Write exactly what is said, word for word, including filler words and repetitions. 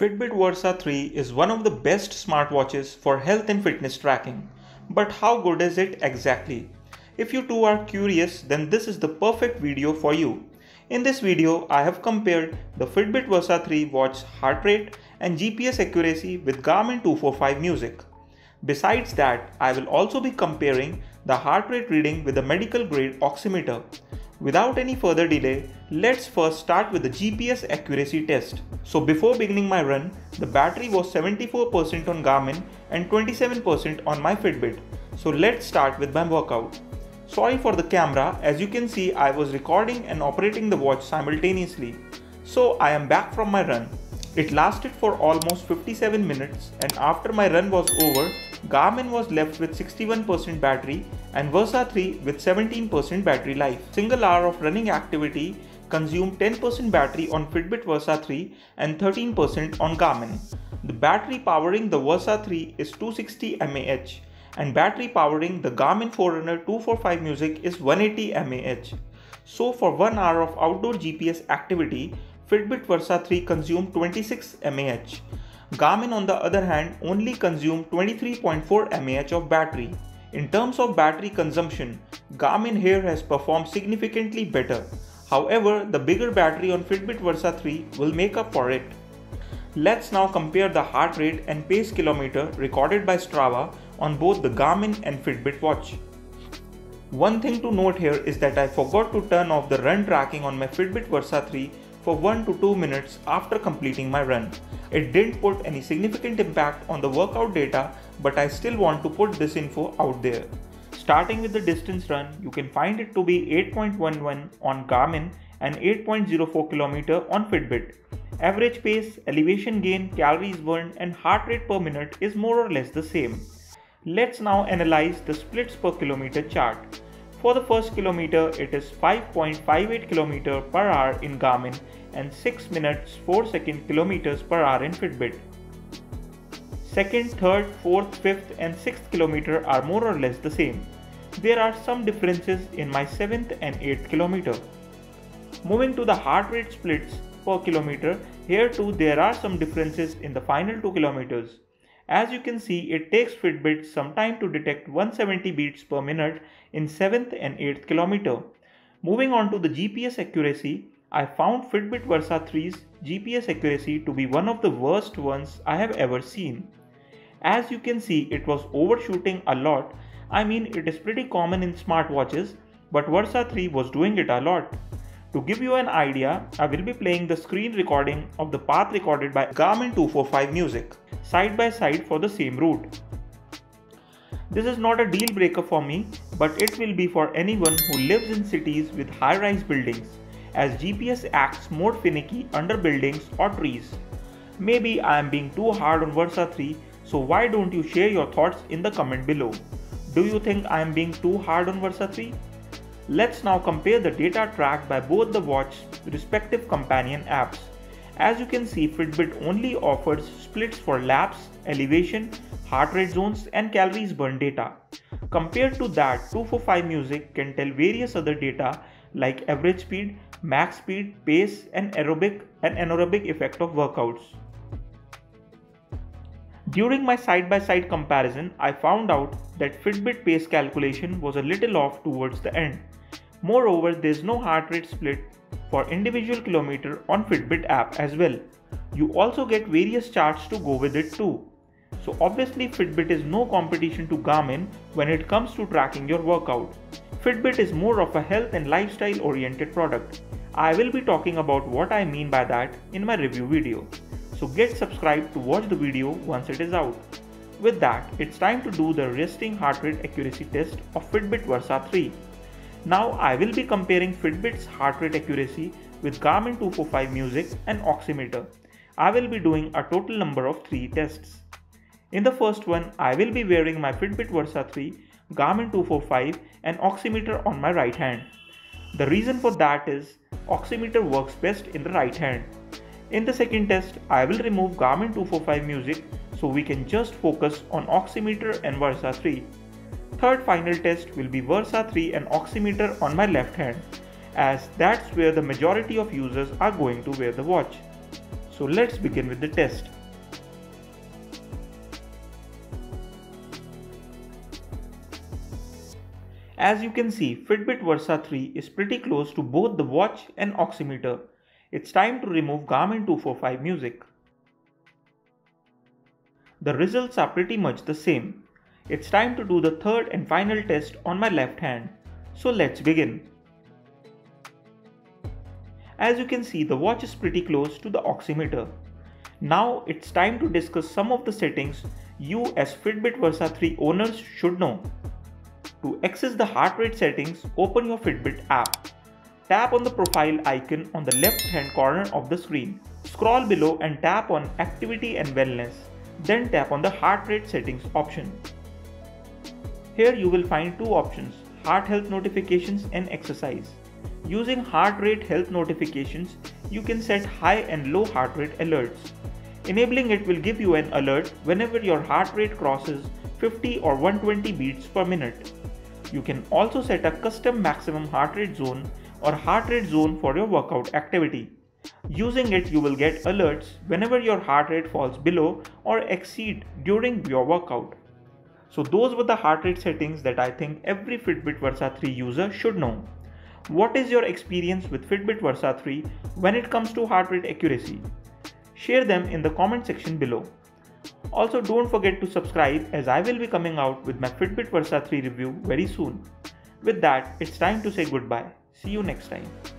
Fitbit Versa three is one of the best smartwatches for health and fitness tracking. But how good is it exactly? If you too are curious, then this is the perfect video for you. In this video, I have compared the Fitbit Versa three watch's heart rate and G P S accuracy with Garmin two forty-five Music. Besides that, I will also be comparing the heart rate reading with a medical grade oximeter. Without any further delay, let's first start with the G P S accuracy test. So before beginning my run, the battery was seventy-four percent on Garmin and twenty-seven percent on my Fitbit. So let's start with my workout. Sorry for the camera, as you can see I was recording and operating the watch simultaneously. So I am back from my run. It lasted for almost fifty-seven minutes, and after my run was over, Garmin was left with sixty-one percent battery and Versa three with seventeen percent battery life. Single hour of running activity consumed ten percent battery on Fitbit Versa three and thirteen percent on Garmin. The battery powering the Versa three is two hundred sixty milliamp hours and battery powering the Garmin Forerunner two forty-five Music is one hundred eighty milliamp hours. So for one hour of outdoor G P S activity, Fitbit Versa three consumed twenty-six milliamp hours. Garmin on the other hand only consumed twenty-three point four milliamp hours of battery. In terms of battery consumption, Garmin here has performed significantly better. However, the bigger battery on Fitbit Versa three will make up for it. Let's now compare the heart rate and pace kilometer recorded by Strava on both the Garmin and Fitbit watch. One thing to note here is that I forgot to turn off the run tracking on my Fitbit Versa three for one to two minutes after completing my run. It didn't put any significant impact on the workout data, but I still want to put this info out there. Starting with the distance run, you can find it to be eight point one one on Garmin and eight point zero four kilometers on Fitbit. Average pace, elevation gain, calories burned and heart rate per minute is more or less the same. Let's now analyze the splits per kilometer chart. For the first kilometer, it is five point five eight kilometers per hour in Garmin and six minutes four seconds kilometers per hour in Fitbit. Second, third, fourth, fifth and sixth kilometer are more or less the same. There are some differences in my seventh and eighth kilometer. Moving to the heart rate splits per kilometer, here too there are some differences in the final two kilometers. As you can see, it takes Fitbit some time to detect one hundred seventy beats per minute in seventh and eighth kilometer. Moving on to the G P S accuracy, I found Fitbit Versa three's G P S accuracy to be one of the worst ones I have ever seen. As you can see, it was overshooting a lot. I mean, it is pretty common in smartwatches, but Versa three was doing it a lot. To give you an idea, I will be playing the screen recording of the path recorded by Garmin two forty-five Music, side by side for the same route. This is not a deal breaker for me, but it will be for anyone who lives in cities with high-rise buildings, as G P S acts more finicky under buildings or trees. Maybe I am being too hard on Versa three, so why don't you share your thoughts in the comment below? Do you think I am being too hard on Versa three? Let's now compare the data tracked by both the watch's respective companion apps. As you can see, Fitbit only offers splits for laps, elevation, heart rate zones and calories burned data. Compared to that, two forty-five Music can tell various other data like average speed, max speed, pace and aerobic and anaerobic effect of workouts. During my side-by-side comparison, I found out that Fitbit pace calculation was a little off towards the end. Moreover, there is no heart rate split for individual kilometer on Fitbit app as well. You also get various charts to go with it too. So obviously Fitbit is no competition to Garmin when it comes to tracking your workout. Fitbit is more of a health and lifestyle oriented product. I will be talking about what I mean by that in my review video. So get subscribed to watch the video once it is out. With that, it's time to do the resting heart rate accuracy test of Fitbit Versa three. Now I will be comparing Fitbit's heart rate accuracy with Garmin two forty-five Music and oximeter. I will be doing a total number of three tests. In the first one, I will be wearing my Fitbit Versa three, Garmin two forty-five and oximeter on my right hand. The reason for that is oximeter works best in the right hand. In the second test, I will remove Garmin two forty-five Music so we can just focus on oximeter and Versa three. Third final test will be Versa three and oximeter on my left hand, as that's where the majority of users are going to wear the watch. So let's begin with the test. As you can see, Fitbit Versa three is pretty close to both the watch and oximeter. It's time to remove Garmin two forty-five Music. The results are pretty much the same. It's time to do the third and final test on my left hand. So let's begin. As you can see, the watch is pretty close to the oximeter. Now it's time to discuss some of the settings you as Fitbit Versa three owners should know. To access the heart rate settings, open your Fitbit app. Tap on the profile icon on the left hand corner of the screen. Scroll below and tap on Activity and Wellness. Then tap on the heart rate settings option. Here you will find two options, heart health notifications and exercise. Using heart rate health notifications, you can set high and low heart rate alerts. Enabling it will give you an alert whenever your heart rate crosses fifty or one hundred twenty beats per minute. You can also set a custom maximum heart rate zone or heart rate zone for your workout activity. Using it, you will get alerts whenever your heart rate falls below or exceed during your workout. So those were the heart rate settings that I think every Fitbit Versa three user should know. What is your experience with Fitbit Versa three when it comes to heart rate accuracy? Share them in the comment section below. Also, don't forget to subscribe, as I will be coming out with my Fitbit Versa three review very soon. With that, it's time to say goodbye. See you next time.